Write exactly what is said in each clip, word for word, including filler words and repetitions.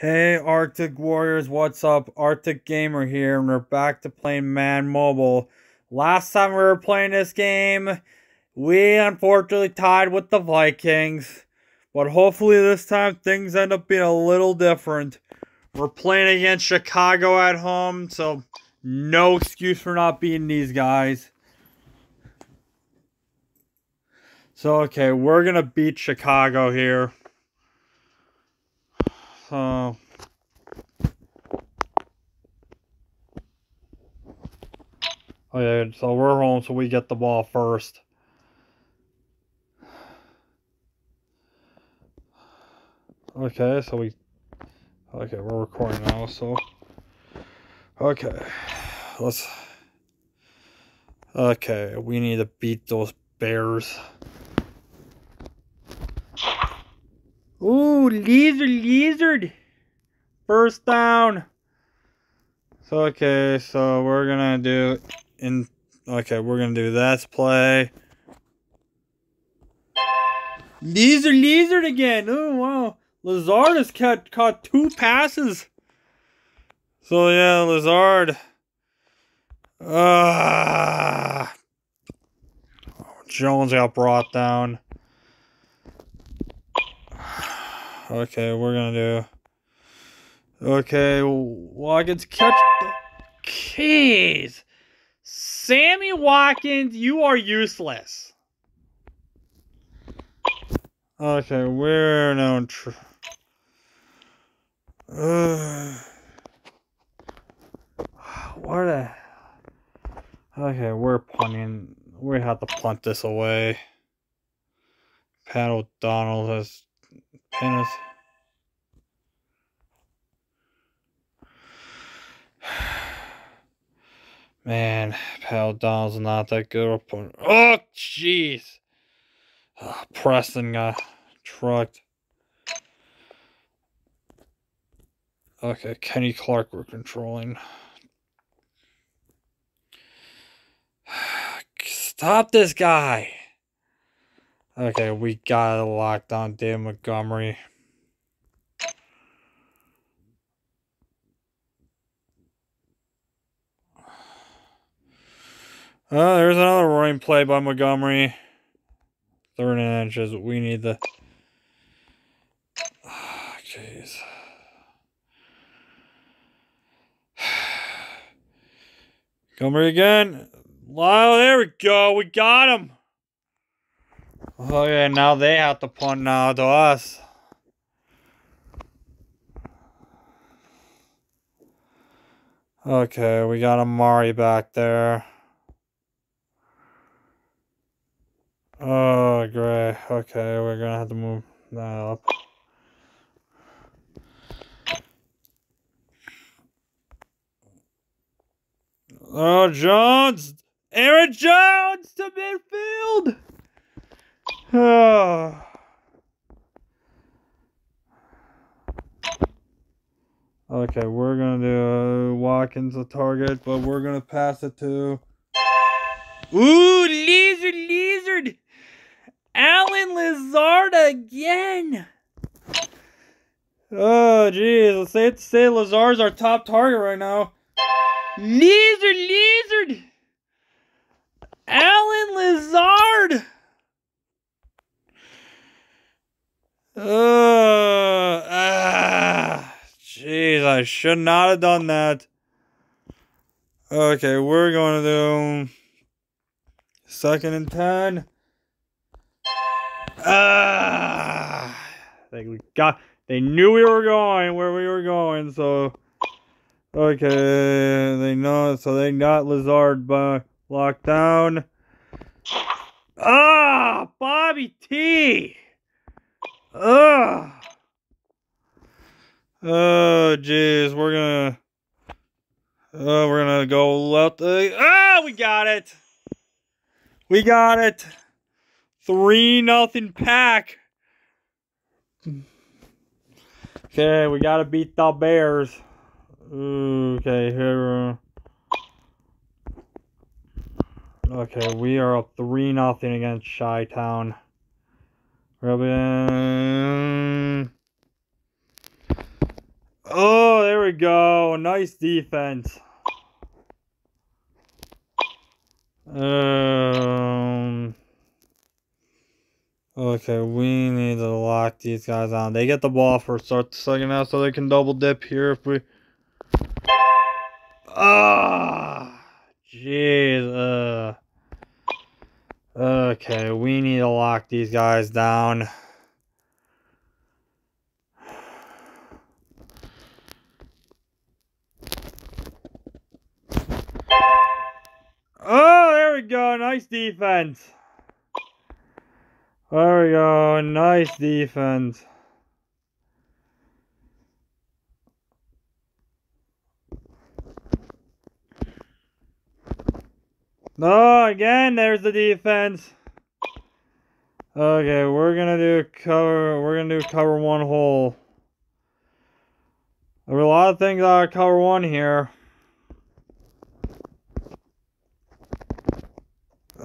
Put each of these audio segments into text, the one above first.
Hey Arctic Warriors, what's up? Arctic Gamer here, and we're back to playing Man Mobile. Last time we were playing this game, we unfortunately tied with the Vikings. But hopefully this time things end up being a little different. We're playing against Chicago at home, so no excuse for not beating these guys. So, okay, we're going to beat Chicago here. So, okay, so we're home, so we get the ball first. Okay, so we, okay, we're recording now, so, okay, let's, okay, we need to beat those Bears. Ooh, lizard, lizard. First down. So, okay, so we're going to do, in, okay, we're going to do this play. Lizard, lizard again. Oh, wow. Lazard has caught, caught two passes. So, yeah, Lazard. Ah. Uh, Jones got brought down. Okay, we're gonna do. Okay, Watkins catch. Jeez, Sammy Watkins, you are useless. Okay, we're now. Tr uh, what a. Okay, we're punting. We have to punt this away. Pat O'Donnell has. Penis. Man, Pat O'Donnell's not that good. Oh, jeez. Oh, Preston got trucked. Okay, Kenny Clark we're controlling. Stop this guy. Okay, we got it locked on Dave Montgomery. Oh, there's another running play by Montgomery. Third and inches. We need the. Oh, jeez. Montgomery again. Lyle, there we go. We got him. Okay, now they have to punt now to us. Okay, we got Amari back there. Oh, great. Okay, we're gonna have to move that up. Oh, Jones! Aaron Jones to midfield! Oh. Okay, we're going to do uh, Watkins a target, but we're going to pass it to... Ooh, lizard, lizard! Allen Lazard again! Oh, jeez. It's safe to say Lazard's our top target right now. Lizard, lizard! Allen Lazard! Uh, ah, jeez, I should not have done that. Okay, we're going to do second and ten. Ah, they got, they knew we were going where we were going, so okay, they know, so they got Lazard by locked down. Ah, Bobby T. Ugh. Oh, jeez, we're gonna, oh, uh, we're gonna go left. Uh, oh, we got it. We got it. Three nothing Pack. Okay, we gotta beat the Bears. Ooh, okay, here. Okay, we are up three nothing against Chi-Town. Robin. Oh, there we go. Nice defense. Um. Okay, we need to lock these guys on. They get the ball for start the second half, so they can double dip here if we. Ah, jeez. Uh, okay, we need to lock these guys down. Oh, there we go. Nice defense. There we go. Nice defense. No, again, there's the defense. Okay, we're gonna do cover. We're gonna do cover one hole. There are a lot of things out of cover one here.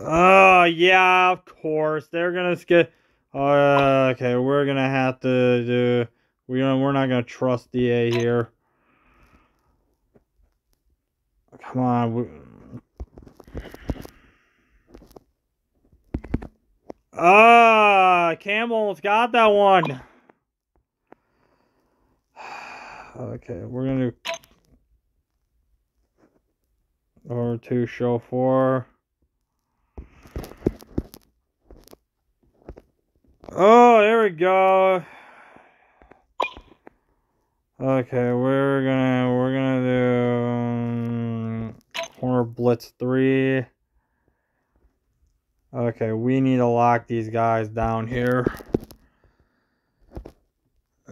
Oh, yeah, of course. They're gonna skip. Uh, okay, we're gonna have to do. We don't. We're not gonna trust E A here. Come on. We, Ah, Camel's got that one. Okay, we're gonna do over two, show four. Oh, there we go. Okay, we're gonna we're gonna do um, corner blitz three. Okay, we need to lock these guys down here.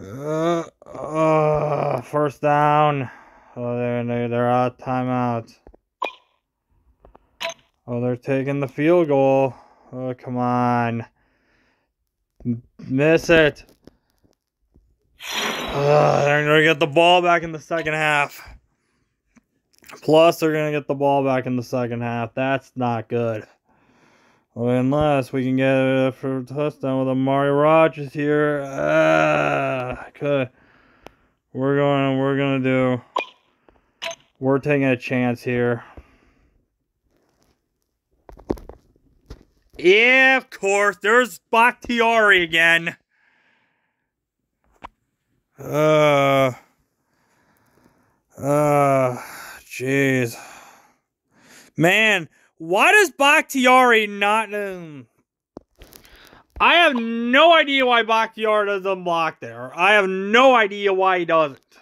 Uh, uh, first down. Oh, they're, they're out of timeout. Oh, they're taking the field goal. Oh, come on. Miss it. Uh, they're going to get the ball back in the second half. Plus, they're going to get the ball back in the second half. That's not good. Unless we can get it for a touchdown with Amari Rogers here. Ah, okay. We're going, we're going to do, we're taking a chance here. Yeah, of course. There's Bakhtiari again. Uh, uh, jeez. Man. Why does Bakhtiari not... Um, I have no idea why Bakhtiari doesn't block there. I have no idea why he doesn't.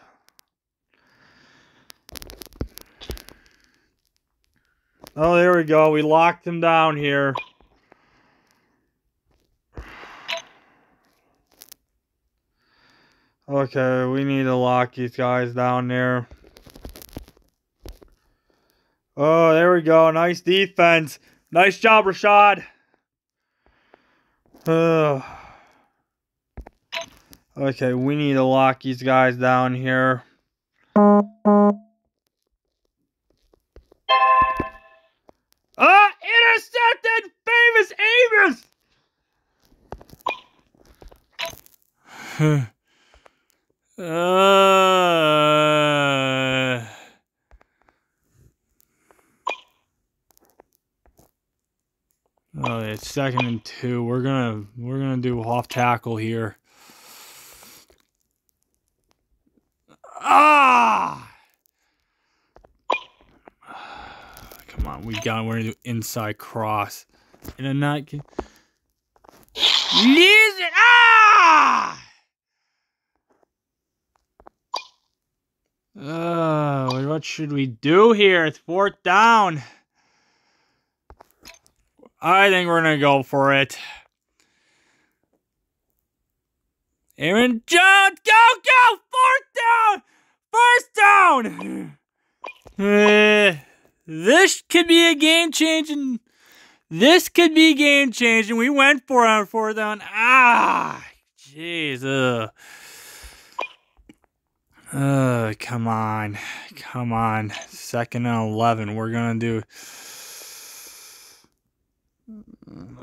Oh, there we go. We locked him down here. Okay, we need to lock these guys down there. Oh, there we go. Nice defense. Nice job, Rashad. Uh, okay, we need to lock these guys down here. Ah, intercepted! Famous Amos! uh... Oh, it's second and two. We're gonna we're gonna do off tackle here. Ah! Come on, we got. We're gonna do inside cross. And I'm not. Leave it. Ah! Oh, what should we do here? It's fourth down. I think we're going to go for it. Aaron Jones, go, go! Fourth down! First down! Uh, this could be a game-changing... This could be game-changing. We went for it on fourth down. Ah! Jeez. Ugh. Ugh, come on. Come on. Second and eleven. We're going to do...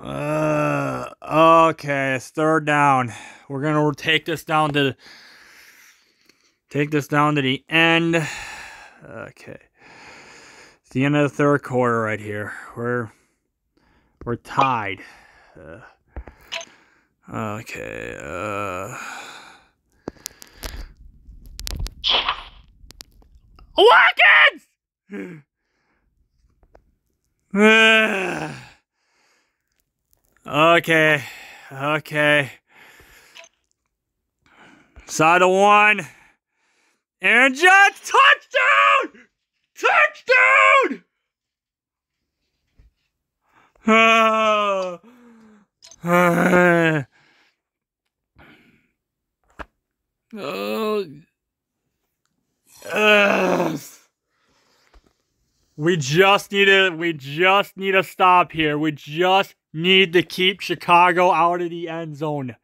Uh, okay, it's third down. We're gonna take this down to Take this down to the end. Okay. It's the end of the third quarter right here. We're we're tied. Uh, okay. Uh... Watkins! Uh, okay. Okay. Side of one. Aaron Jones, touchdown! Touchdown! Oh. Uh. Oh. Uh. We just need to we just need a stop here. We just need to keep Chicago out of the end zone.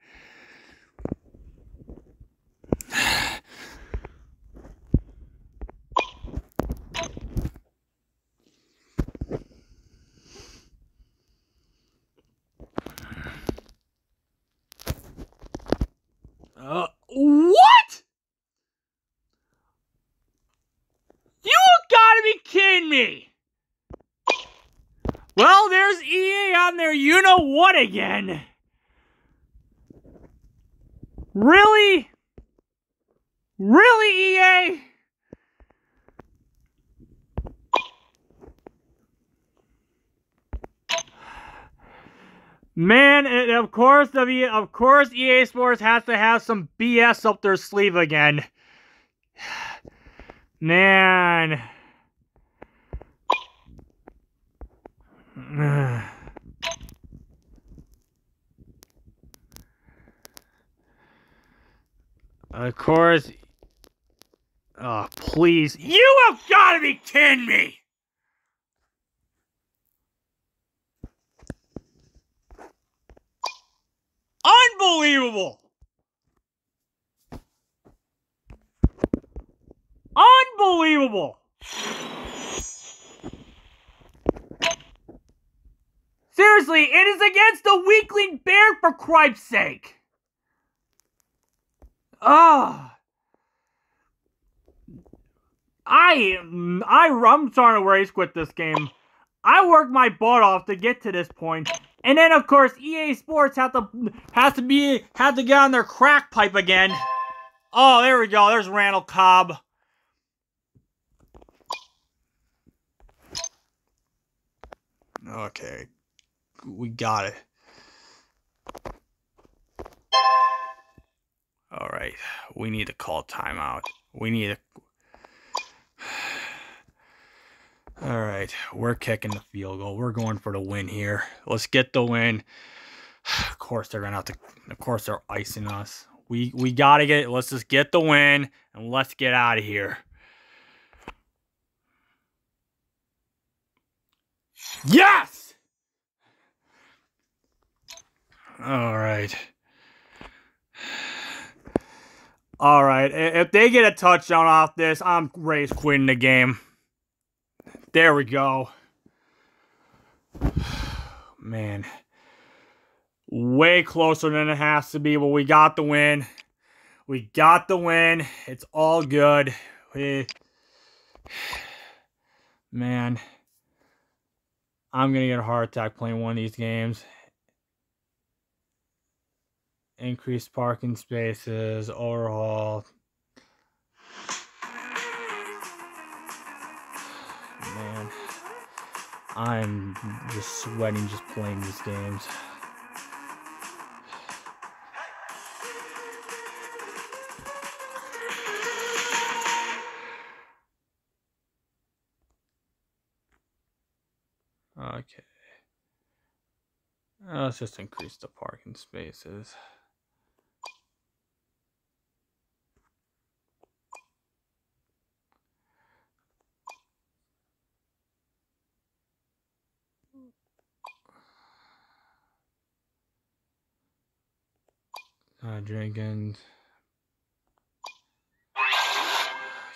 Uh, what? You gotta be kidding me. Well, there's E A on there, you know what again. Really? Really, E A? Man, and of course, the of course, E A Sports has to have some B S up their sleeve again. Man. Of course. Oh, please. You have got to be kidding me. Unbelievable! Unbelievable! Seriously, it is against the weakling bear, for Christ's sake! Ah, oh. I, I, I'm starting to race quit this game. I worked my butt off to get to this point. And then, of course, E A Sports have to have to be have to get on their crack pipe again. Oh, there we go. There's Randall Cobb. Okay, we got it. All right, we need to call timeout. We need to. All right, we're kicking the field goal. We're going for the win here. Let's get the win. Of course, they're gonna have to. Of course, they're icing us. We we gotta get. Let's just get the win and let's get out of here. Yes! All right. All right. If they get a touchdown off this, I'm race quitting the game. There we go. Man. Way closer than it has to be, but we got the win. We got the win. It's all good. We... Man. I'm going to get a heart attack playing one of these games. Increased parking spaces, overhaul. Man, I'm just sweating just playing these games. Okay. Uh, let's just increase the parking spaces. Uh, drinking.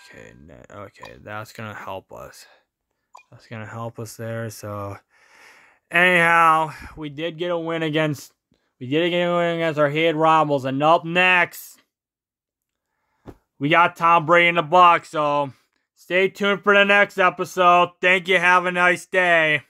Okay. Okay. That's gonna help us. That's going to help us there. So, anyhow, we did get a win against, we did get a win against our head rivals. And up next, we got Tom Brady in the box, so stay tuned for the next episode. Thank you. Have a nice day.